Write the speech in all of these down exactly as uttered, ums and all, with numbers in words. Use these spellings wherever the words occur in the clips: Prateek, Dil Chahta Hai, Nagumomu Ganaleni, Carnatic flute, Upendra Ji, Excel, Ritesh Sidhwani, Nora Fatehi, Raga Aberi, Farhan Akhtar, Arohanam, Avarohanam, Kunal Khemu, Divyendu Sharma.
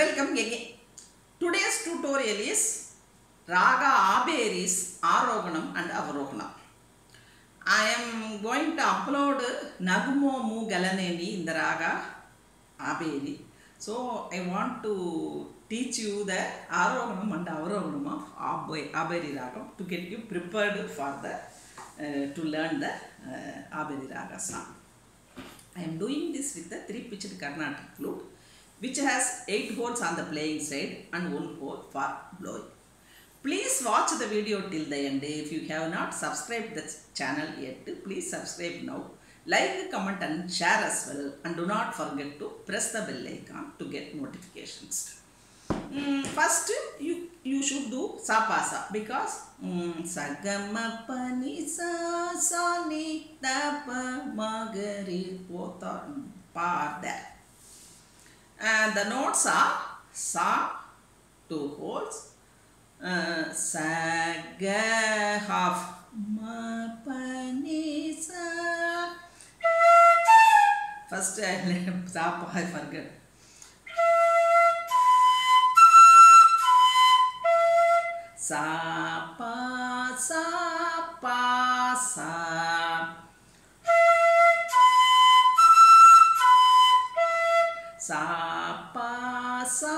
welcome again. Today's tutorial is Raga Aberi's Arohanam and Avarohanam. I am going to upload Nagumomu Ganaleni in the Raga Aberi. So I want to teach you the Arohanam and Avarohanam of Aberi Raga to get you prepared for the uh, to learn the uh, Aberi Raga song. I am doing this with the three-pitched Carnatic flute, which has eight holes on the playing side and one hole for blowing. Please watch the video till the end. If you have not subscribed the channel yet, please subscribe now. Like, comment and share as well. And do not forget to press the bell icon to get notifications. Mm, first, you, you should do sa pa sa because sa ga ma pa ni sa sa ni ta pa ma ga ri po ta pa that. And the notes are sa, two holes, uh, sa ga half ma pa ni sa. First, I left sa pa, I forget. Sa pa sa pa sa. Sa pa sa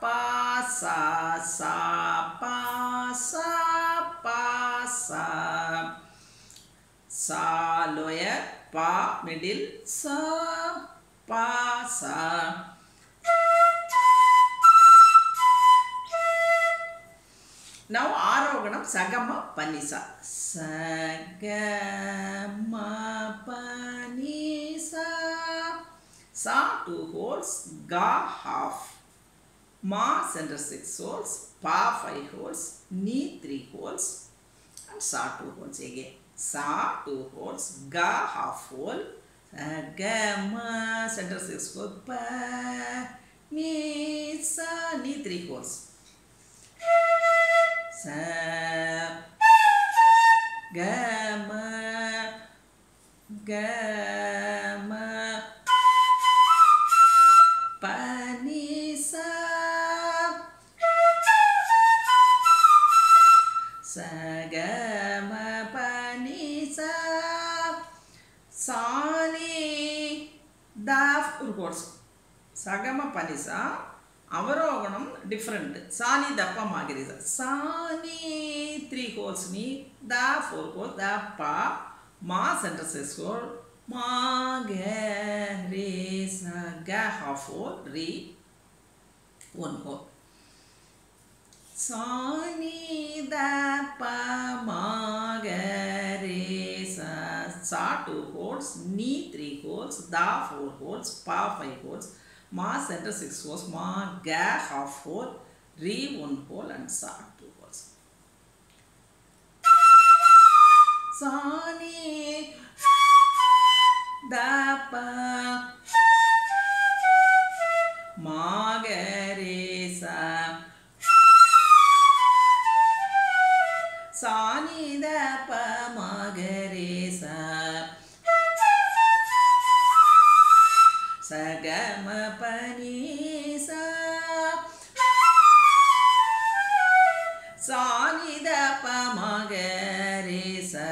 pa sa sa pa sa pa sa. Sa lower, pa middle, sa pa sa. Now Arohanam Sagama Panisa. Sagama Panisa. Sa two holes, ga half, ma center six holes, pa five holes, ni three holes, and sa two holes again. Sa two holes, ga half hole, sagama center six holes, pa ni sa ni three holes. Sa gama gama panisa sa gama panisa sani daf urgors sa gama panisa. Avarohanam different. Sani dappa magirisa. Sani three holes ni, da four holes, da pa, ma center six hole, magirisa, ga half hole, re one hole. Sani dappa magirisa. Sa two holes, ni three holes, da four holes, pa five holes. Ma center six holes, ma ga half hole, re one hole and sa two holes. Sa ni da pa ma ga re sa. Sa ni da pa ma ga re sa. Sa ga ma pa ni sa. Sa ni da pa ma ga re sa.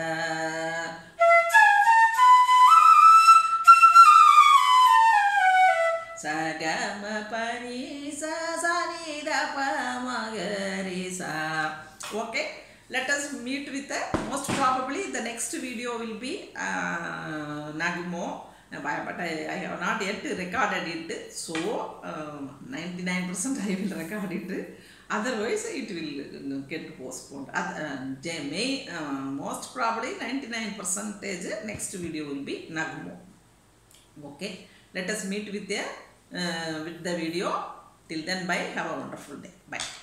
Sa ga ma pa ni sa. Sa ni da pa ma ga re sa. Okay, let us meet with the most probably the next video will be uh, Nagumo. But I, I have not yet recorded it, so ninety-nine percent um, I will record it, otherwise it will get postponed. Other, uh, may, uh, most probably ninety-nine percent next video will be Nagumo. Okay, let us meet with the, uh, with the video. Till then, bye, have a wonderful day, bye.